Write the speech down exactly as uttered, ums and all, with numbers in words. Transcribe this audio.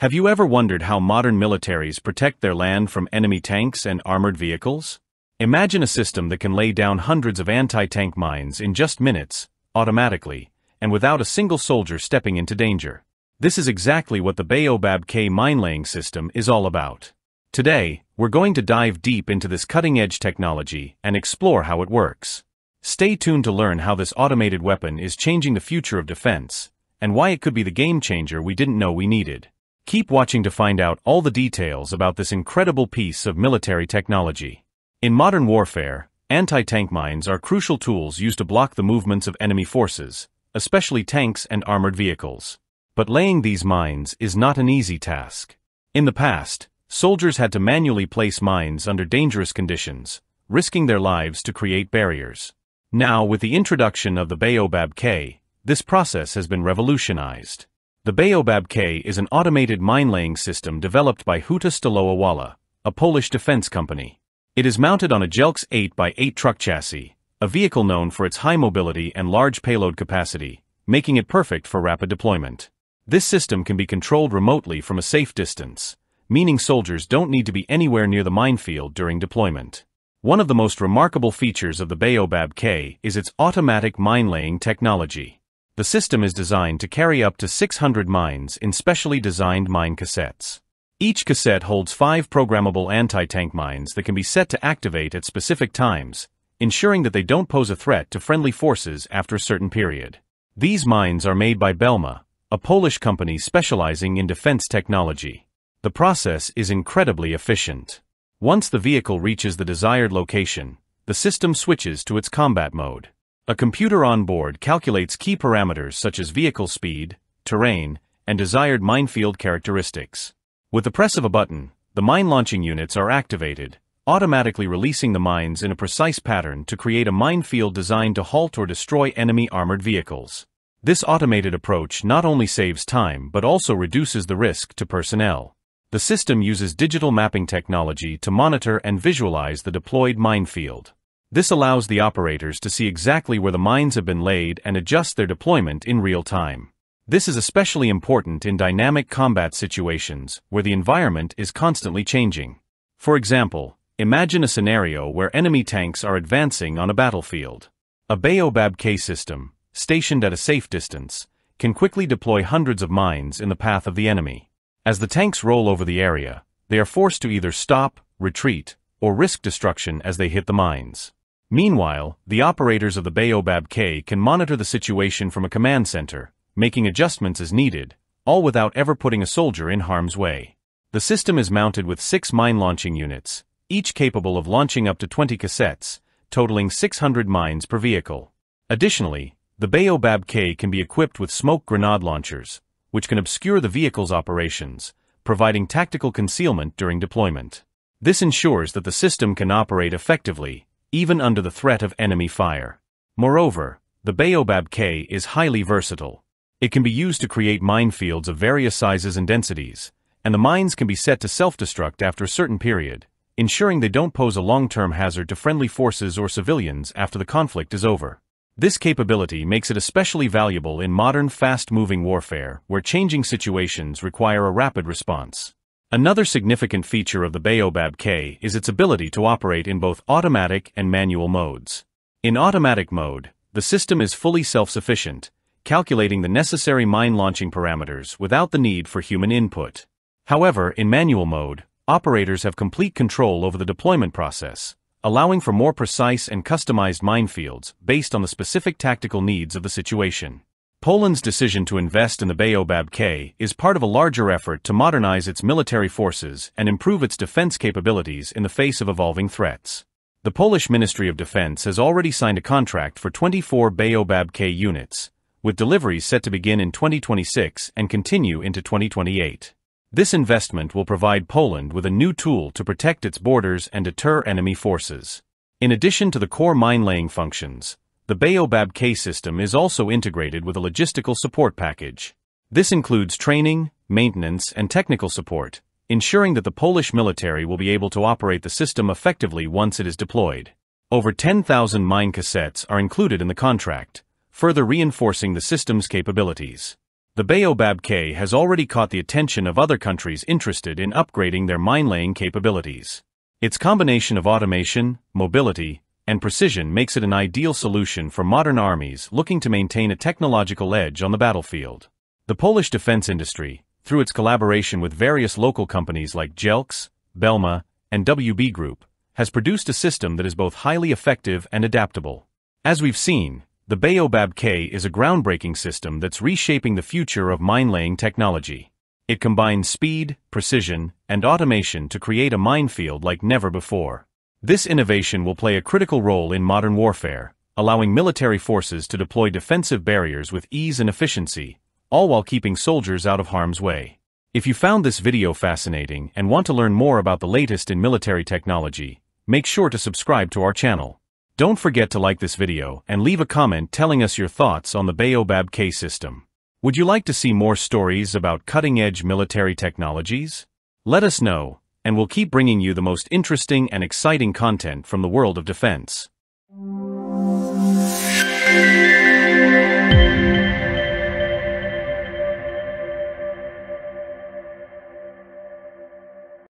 Have you ever wondered how modern militaries protect their land from enemy tanks and armored vehicles? Imagine a system that can lay down hundreds of anti-tank mines in just minutes, automatically, and without a single soldier stepping into danger. This is exactly what the Baobab K mine-laying system is all about. Today, we're going to dive deep into this cutting-edge technology and explore how it works. Stay tuned to learn how this automated weapon is changing the future of defense, and why it could be the game-changer we didn't know we needed. Keep watching to find out all the details about this incredible piece of military technology. In modern warfare, anti-tank mines are crucial tools used to block the movements of enemy forces, especially tanks and armored vehicles. But laying these mines is not an easy task. In the past, soldiers had to manually place mines under dangerous conditions, risking their lives to create barriers. Now, with the introduction of the Baobab K, this process has been revolutionized. The Baobab K is an automated mine-laying system developed by Huta Stalowa Wola, a Polish defense company. It is mounted on a Jelcz eight by eight truck chassis, a vehicle known for its high mobility and large payload capacity, making it perfect for rapid deployment. This system can be controlled remotely from a safe distance, meaning soldiers don't need to be anywhere near the minefield during deployment. One of the most remarkable features of the Baobab K is its automatic mine-laying technology. The system is designed to carry up to six hundred mines in specially designed mine cassettes. Each cassette holds five programmable anti-tank mines that can be set to activate at specific times, ensuring that they don't pose a threat to friendly forces after a certain period. These mines are made by Belma, a Polish company specializing in defense technology. The process is incredibly efficient. Once the vehicle reaches the desired location, the system switches to its combat mode. A computer on board calculates key parameters such as vehicle speed, terrain, and desired minefield characteristics. With the press of a button, the mine launching units are activated, automatically releasing the mines in a precise pattern to create a minefield designed to halt or destroy enemy armored vehicles. This automated approach not only saves time but also reduces the risk to personnel. The system uses digital mapping technology to monitor and visualize the deployed minefield. This allows the operators to see exactly where the mines have been laid and adjust their deployment in real time. This is especially important in dynamic combat situations where the environment is constantly changing. For example, imagine a scenario where enemy tanks are advancing on a battlefield. A Baobab K system, stationed at a safe distance, can quickly deploy hundreds of mines in the path of the enemy. As the tanks roll over the area, they are forced to either stop, retreat, or risk destruction as they hit the mines. Meanwhile, the operators of the Baobab K can monitor the situation from a command center, making adjustments as needed, all without ever putting a soldier in harm's way. The system is mounted with six mine launching units, each capable of launching up to twenty cassettes, totaling six hundred mines per vehicle. Additionally, the Baobab K can be equipped with smoke grenade launchers, which can obscure the vehicle's operations, providing tactical concealment during deployment. This ensures that the system can operate effectively, even under the threat of enemy fire. Moreover, the Baobab K is highly versatile. It can be used to create minefields of various sizes and densities, and the mines can be set to self-destruct after a certain period, ensuring they don't pose a long-term hazard to friendly forces or civilians after the conflict is over. This capability makes it especially valuable in modern fast-moving warfare where changing situations require a rapid response. Another significant feature of the Baobab K is its ability to operate in both automatic and manual modes. In automatic mode, the system is fully self-sufficient, calculating the necessary mine-launching parameters without the need for human input. However, in manual mode, operators have complete control over the deployment process, allowing for more precise and customized minefields based on the specific tactical needs of the situation. Poland's decision to invest in the Baobab K is part of a larger effort to modernize its military forces and improve its defense capabilities in the face of evolving threats. The Polish Ministry of Defense has already signed a contract for twenty-four Baobab K units, with deliveries set to begin in twenty twenty-six and continue into twenty twenty-eight. This investment will provide Poland with a new tool to protect its borders and deter enemy forces. In addition to the core mine-laying functions, the Baobab K system is also integrated with a logistical support package. This includes training, maintenance, and technical support, ensuring that the Polish military will be able to operate the system effectively once it is deployed. Over ten thousand mine cassettes are included in the contract, further reinforcing the system's capabilities. The Baobab-K has already caught the attention of other countries interested in upgrading their mine-laying capabilities. Its combination of automation, mobility, and precision makes it an ideal solution for modern armies looking to maintain a technological edge on the battlefield. The Polish defense industry, through its collaboration with various local companies like Jelcz, Belma, and W B Group, has produced a system that is both highly effective and adaptable. As we've seen, the Baobab-K is a groundbreaking system that's reshaping the future of mine-laying technology. It combines speed, precision, and automation to create a minefield like never before. This innovation will play a critical role in modern warfare, allowing military forces to deploy defensive barriers with ease and efficiency, all while keeping soldiers out of harm's way. If you found this video fascinating and want to learn more about the latest in military technology, make sure to subscribe to our channel. Don't forget to like this video and leave a comment telling us your thoughts on the Baobab-K system. Would you like to see more stories about cutting-edge military technologies? Let us know, and we'll keep bringing you the most interesting and exciting content from the world of defense.